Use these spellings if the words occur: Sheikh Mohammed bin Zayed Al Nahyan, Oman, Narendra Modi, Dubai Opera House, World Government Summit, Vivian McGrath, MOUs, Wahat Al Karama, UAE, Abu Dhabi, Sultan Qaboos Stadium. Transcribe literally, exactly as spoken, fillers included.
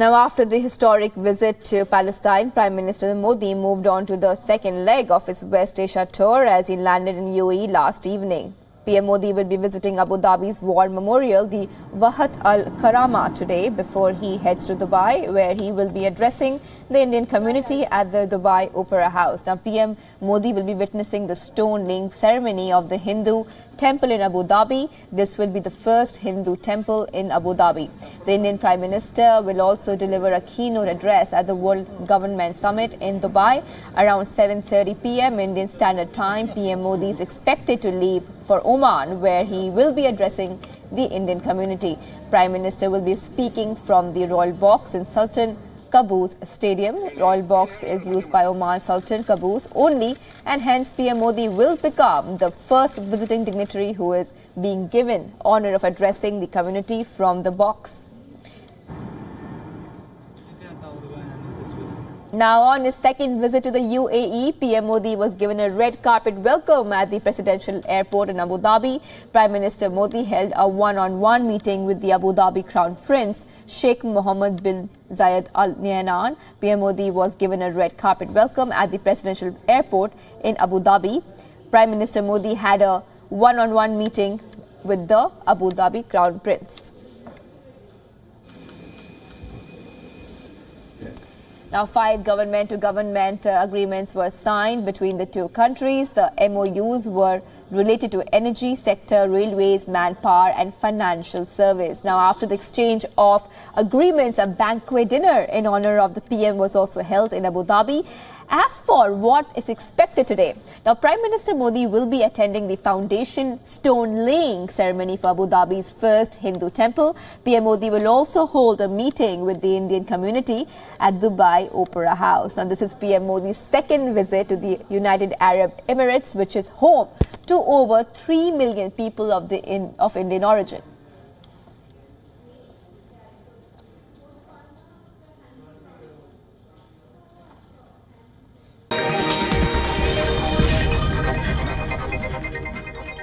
Now, after the historic visit to Palestine, Prime Minister Modi moved on to the second leg of his West Asia tour as he landed in U A E last evening. P M Modi will be visiting Abu Dhabi's war memorial, the Wahat Al Karama, today before he heads to Dubai, where he will be addressing the Indian community at the Dubai Opera House. Now, P M Modi will be witnessing the stone laying ceremony of the Hindu temple in Abu Dhabi. This will be the first Hindu temple in Abu Dhabi. The Indian Prime Minister will also deliver a keynote address at the World Government Summit in Dubai around seven thirty p m Indian Standard Time. P M Modi is expected to leave for Oman, where he will be addressing the Indian community. Prime Minister will be speaking from the Royal Box in Sultan Qaboos Stadium. Royal Box is used by Oman Sultan Qaboos only, and hence P M Modi will become the first visiting dignitary who is being given honor of addressing the community from the box. Now, on his second visit to the U A E, P M Modi was given a red carpet welcome at the presidential airport in Abu Dhabi. Prime Minister Modi held a one-on-one meeting with the Abu Dhabi Crown Prince, Sheikh Mohammed bin Zayed Al Nahyan. P M Modi was given a red carpet welcome at the presidential airport in Abu Dhabi. Prime Minister Modi had a one-on-one meeting with the Abu Dhabi Crown Prince. Now, five government-to-government uh, agreements were signed between the two countries. The M O Us were related to energy sector, railways, manpower and financial service. Now, after the exchange of agreements, a banquet dinner in honor of the P M was also held in Abu Dhabi. As for what is expected today, now Prime Minister Modi will be attending the foundation stone laying ceremony for Abu Dhabi's first Hindu temple. P M Modi will also hold a meeting with the Indian community at Dubai Opera House. Now, this is P M Modi's second visit to the United Arab Emirates, which is home to over three million people of, the in, of Indian origin.